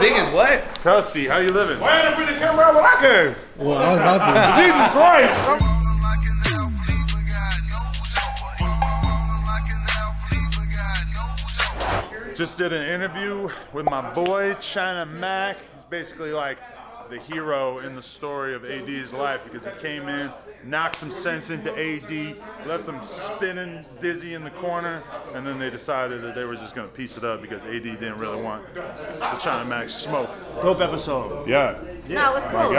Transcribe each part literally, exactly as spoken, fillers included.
big as what? Custy, how you living? Why didn't I bring the camera out when I came? Well, I was about to. Jesus Christ! I'm just did an interview with my boy, China Mac. He's basically like the hero in the story of A D's life because he came in, knocked some sense into A D, left him spinning dizzy in the corner, and then they decided that they were just gonna piece it up because A D didn't really want the China Mac smoke. Dope episode. Yeah. Yeah. No, it was cool. Oh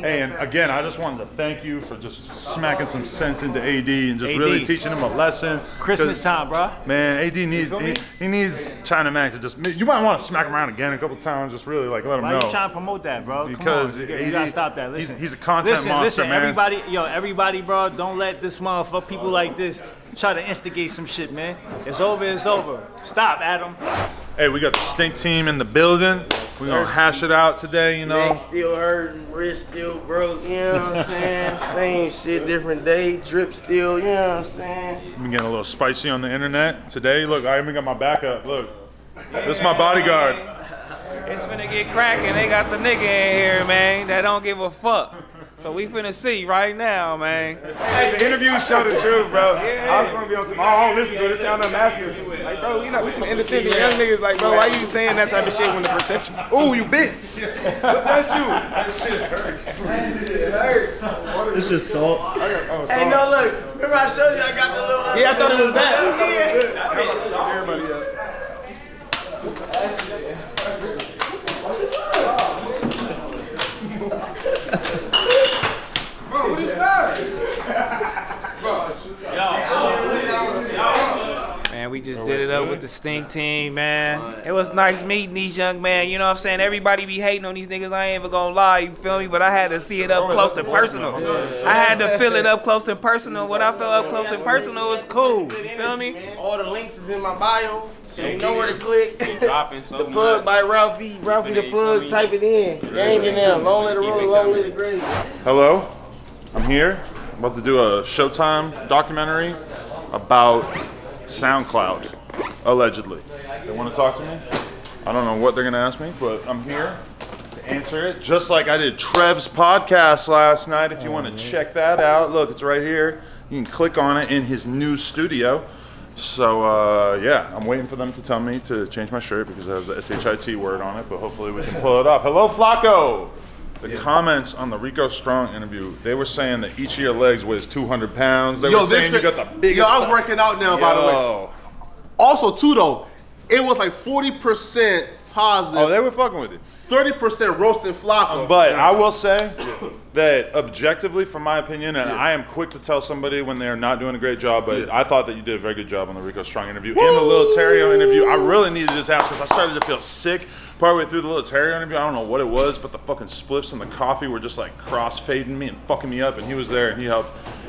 hey, and again, I just wanted to thank you for just smacking some sense into A D and just A D really teaching him a lesson. Christmas time, bro. Man, A D needs he, he needs China Mac to just. You might want to smack him around again a couple times, just really like let him Why know. Why you trying to promote that, bro? Because Come on. You, A D, you gotta stop that. Listen, he's, he's a content listen, monster, listen, man. Everybody, yo, everybody, bro, don't let this motherfucker people like this try to instigate some shit, man. It's over. It's over. Stop, Adam. Hey, we got the Stink Team in the building. We're going to hash it out today, you know. Neck still hurting, wrist still broke, you know what I'm saying? Same shit, different day, drip still, you know what I'm saying? I'm getting a little spicy on the internet. Today, look, I even got my backup, look. Yeah. This is my bodyguard. It's finna get cracking. They got the nigga in here, man, that don't give a fuck. So we finna see right now, man. Hey, the interview showed the truth, bro. Yeah. I was gonna be on some, oh, I don't listen to it, it sounded massive. Like, bro, we, not, we some independent young niggas, like, bro, why you saying that type of shit when the perception, ooh, you bitch. That's you. That shit hurts. That shit hurts. It's just salt. Oh, salt. Hey, no, look, remember I showed you I got the little. Yeah, I thought it was that. I thought it was salt. Everybody up. That shit hurts. Man, we just did it up with the Stink Team, man. It was nice meeting these young men. You know what I'm saying? Everybody be hating on these niggas. I ain't even gonna lie, you feel me? But I had to see it up close and personal. I had to feel it up close and personal. When I felt up close and personal, it was cool. You feel me? All the links is in my bio. So you know where to click. So the Plug by Ralfy. Ralfy The Plug, type it in. Game in them. Long let it roll, long let it grade. Hello? I'm here. I'm about to do a Showtime documentary about SoundCloud, allegedly. They want to talk to me? I don't know what they're going to ask me, but I'm here to answer it. Just like I did Trev's podcast last night. If you want to check that out, look, it's right here. You can click on it in his new studio. So, uh, yeah, I'm waiting for them to tell me to change my shirt because it has the S H I T word on it, but hopefully we can pull it off. Hello, Flakko! The yeah. comments on the Rico Strong interview, they were saying that each of your legs weighs two hundred pounds. They yo, were saying you got the biggest. Yo, I'm working out now, yo. by the way. Also, too, though, it was like forty percent positive. Oh, they were fucking with it. thirty percent roasting Flakko. But yeah. I will say that objectively, from my opinion, and yeah. I am quick to tell somebody when they're not doing a great job, but yeah. I thought that you did a very good job on the Rico Strong interview. Woo! And the Lil Terrio interview, I really needed this ass because I started to feel sick. Partway through the Lil Terrio interview, I don't know what it was, but the fucking spliffs and the coffee were just like cross-fading me and fucking me up, and he was there and he helped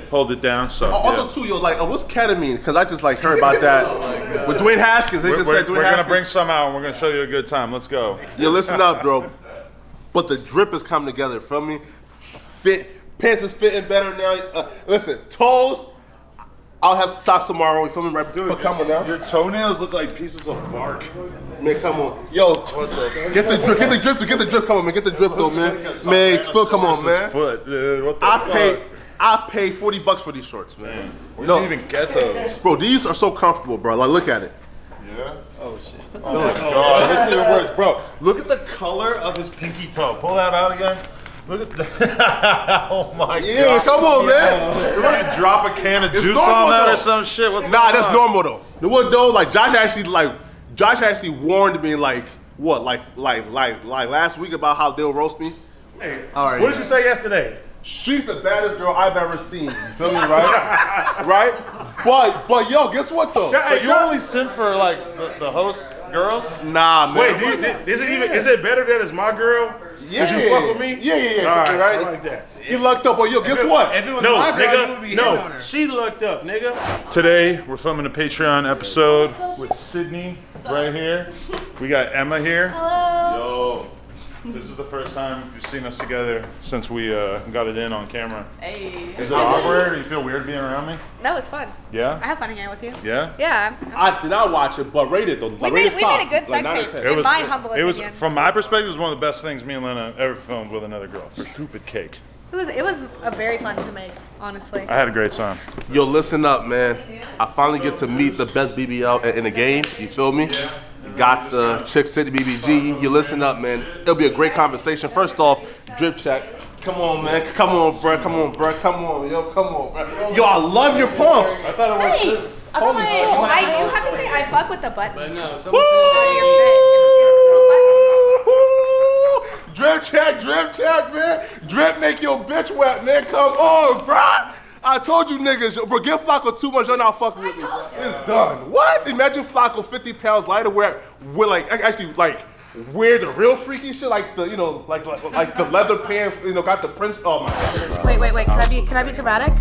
hold it down. So oh, also yeah. too, yo, like, oh, what's ketamine? Because I just like heard about that oh with Dwayne Haskins. They we're, just we're, said Dwayne we're Haskins. We're gonna bring some out and we're gonna show you a good time. Let's go. Yeah, listen up, bro. But the drip is coming together. Feel me? Fit pants is fitting better now. Uh, listen, toes. I'll have socks tomorrow. You feel me, right? Dude, but come on now. Your toenails look like pieces of bark. Man, come on. Yo, get the drip, get the drip, get the drip. Come on, man, get the drip though, man. Man, Phil, come on, man. Foot, dude. What the I pay, fuck? I pay forty bucks for these shorts, man. man Where no. did you even get those, bro? These are so comfortable, bro. Like, look at it. Yeah. Oh shit. Oh my god, this is worse, bro. Look at the color of his pinky toe. Pull that out again. Look at that. Oh my god. Yeah, come on, man. You're going to drop a can of juice on that or some shit. What's nah, that's normal though. The what though? Like Josh actually like Josh actually warned me like what? Like like like like last week about how they'll roast me. Hey, all right. What did you say yesterday? She's the baddest girl I've ever seen. You feel me, right? Right? But but yo, guess what though? So, hey, so you only sent for like the, the host girls? Nah, man. Wait, do you, did, is it even yeah. is it better that it's my girl? Yeah. Cause you fuck with me? Yeah, yeah, yeah. All right, right? I like that. He lucked up, but yo, guess if it, what? If it was no, my girl, you would be no. hitting on her. She lucked up, nigga. Today we're filming a Patreon episode with Sydney right here. We got Emma here. Hello. Yo. This is the first time you've seen us together since we uh, got it in on camera. Hey. Is it awkward? Or you feel weird being around me? No, it's fun. Yeah? I have fun hanging out with you. Yeah? Yeah. I'm, I'm I did not watch it, but rated the we made, we made a good like sex tape. It was, my humble it was, from my perspective, it was one of the best things me and Lena ever filmed with another girl. Stupid cake. It was, it was a very fun to make, honestly. I had a great time. Yo, listen up, man. I finally get to meet the best B B L in the game. You feel me? Yeah. Got the Chick City B B G. You listen up, man. It'll be a great conversation. First off, drip check. Come on, man. Come on, bro. Come on, bro. Come on, yo. Come on, bro. Yo, I love your pumps. I thought it was thanks. I, like, I do have to say, I fuck with the buttons. But no, someone said your fit. Drip check, drip check, man. Drip make your bitch wet, man. Come on, bro. I told you niggas, forgive Flakko too much, you're not fucking with me. It's done. What? Imagine Flakko fifty pounds lighter, where, where like, actually, like, wear the real freaky shit, like the, you know, like, like, like the leather pants, you know, got the prints, oh my God. Wait, wait, wait, can I be, can I be dramatic?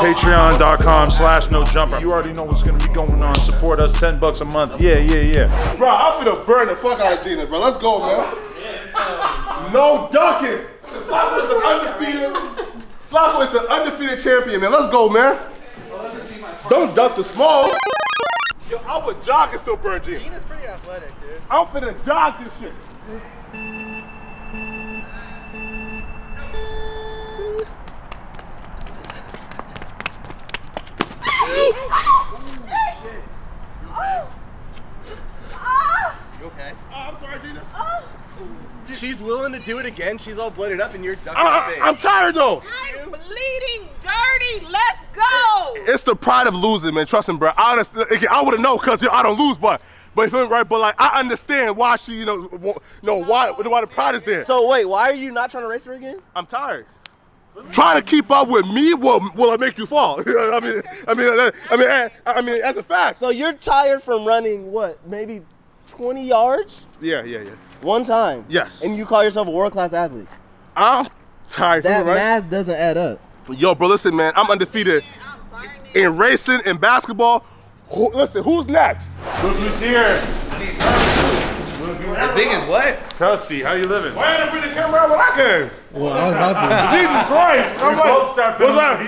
Patreon.com slash no jumper. You already know what's gonna be going on. Support us, ten bucks a month. Yeah, yeah, yeah. Bro, I'm gonna burn the fuck out of Gina, bro. Let's go, man. No ducking. Flakko's the undefeated. Flakko is the undefeated champion, man. Let's go, man. Don't duck the small. Yo, I would jog and still burn Gina. Gina's pretty athletic, dude. I'm finna jog this shit. You okay? Oh, I'm sorry, Gina. Oh. She's willing to do it again. She's all blooded up and you're ducking uh, the thing. I'm tired though. I'm bleeding dirty. Let's go. It's the pride of losing, man. Trust me, bro. Honestly, I wouldn't know because I don't lose, but but you feel me, right? But like I understand why she, you know, you know why why the pride is there. So wait, why are you not trying to race her again? I'm tired. Try to keep up with me will will I make you fall? I mean, I mean, I mean, I mean, I, I mean, as a fact. So you're tired from running what? Maybe twenty yards? Yeah, yeah, yeah. One time. Yes. And you call yourself a world-class athlete. I'm tired. That right? Math doesn't add up. Yo, bro, listen, man. I'm undefeated in racing and basketball. Who, listen, who's next? Look who's here. The biggest what? Custy, how you living? Why didn't I bring the camera out when I came? Well, I was about to. Jesus Christ! I'm like, was I, was I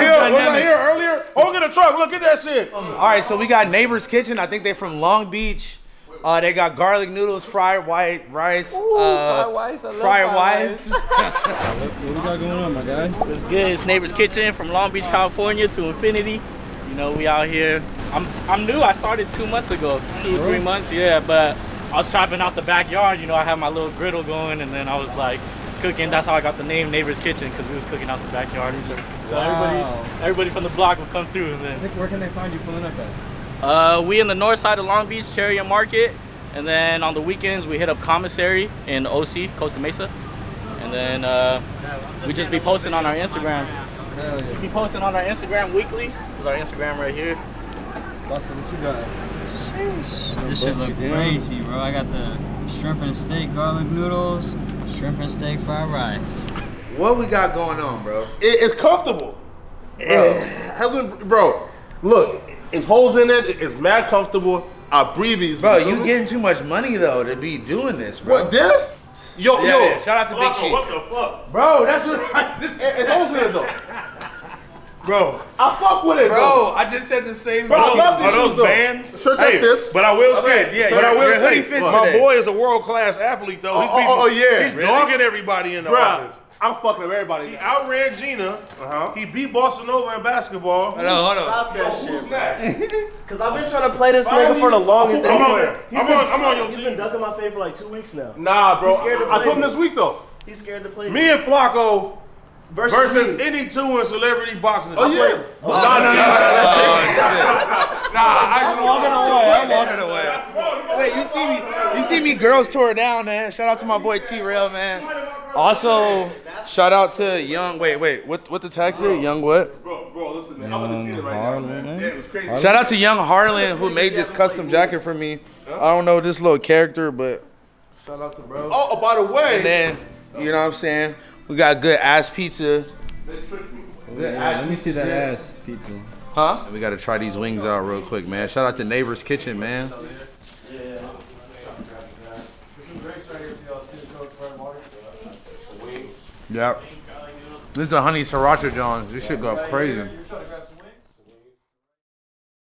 here? Was I here earlier? Oh, get a truck. Look at that shit. All right, so we got Neighbor's Kitchen. I think they're from Long Beach. Uh, they got garlic noodles, fried white rice, Ooh, uh, fried rice. I love fried rice. What we got going on, my guy? It's good. It's Neighbor's Kitchen from Long Beach, California to infinity. You know, we out here. I'm I'm new. I started two months ago, two or three months. Yeah, but I was chopping out the backyard. You know, I had my little griddle going, and then I was like cooking. That's how I got the name Neighbor's Kitchen, because we was cooking out the backyard. So, so wow. everybody, everybody from the block would come through. And then, I think, where can they find you pulling up at? Uh, we in the north side of Long Beach, Cherry and Market, and then on the weekends we hit up Commissary in O C, Costa Mesa, and then uh, we just be posting on our Instagram. We be posting on our Instagram weekly. This is our Instagram right here. Bustin', what you got? This shit look crazy, bro. I got the shrimp and steak garlic noodles, shrimp and steak fried rice. What we got going on, bro? It, it's comfortable. Bro. Husband, bro, look. It's holes in it. It's mad comfortable. I breathe easy. Bro, you getting too much money though to be doing this, bro. What this? Yo, yeah, yo! Yeah. Shout out to Big Chief. What the fuck, bro? That's what. I, this, it's holes in it though. Bro, I fuck with it, bro. Though. I just said the same. Bro, thing. I love these Are shoes, those bands? Shirt that hey, fits. But I will okay. say, yeah, but I will say, fits my today. Boy is a world class athlete though. Oh, he's oh, oh yeah, he's really? dogging everybody in the office. I'm fucking with everybody. He now. outran Gina. Uh-huh. He beat Boston over in basketball. Hold on, hold on. Stop that Yo, shit. Next? Because I've been trying to play this nigga for the longest time. I'm, on, he's I'm, been, on, I'm on your he's team. He's been ducking my fade for like two weeks now. Nah, bro. I told him this week, though. He's scared to play. Me and Flakko versus, versus any two in celebrity boxing. Oh, I yeah. Played. Oh, nah, nah, nah. Nah, I'm walking away. I'm walking away. Wait, you see me, you see me girls tore down, man. Shout out to my boy T-Rail, man. Also, shout out to Young. Wait, wait. What? What the tag say? Young what? Bro, bro, listen, man. I'm in the theater right now, man. Yeah, it was crazy. Shout out to Young Harlan who made this custom jacket for me. I don't know this little character, but shout out to bro. Oh, by the way. And then you know what I'm saying? We got good ass pizza. Oh, yeah. Let me see that ass pizza. Huh? And we gotta try these wings out real quick, man. Shout out to Neighbor's Kitchen, man. Yeah. Yep. This is the honey sriracha, John. This should go crazy.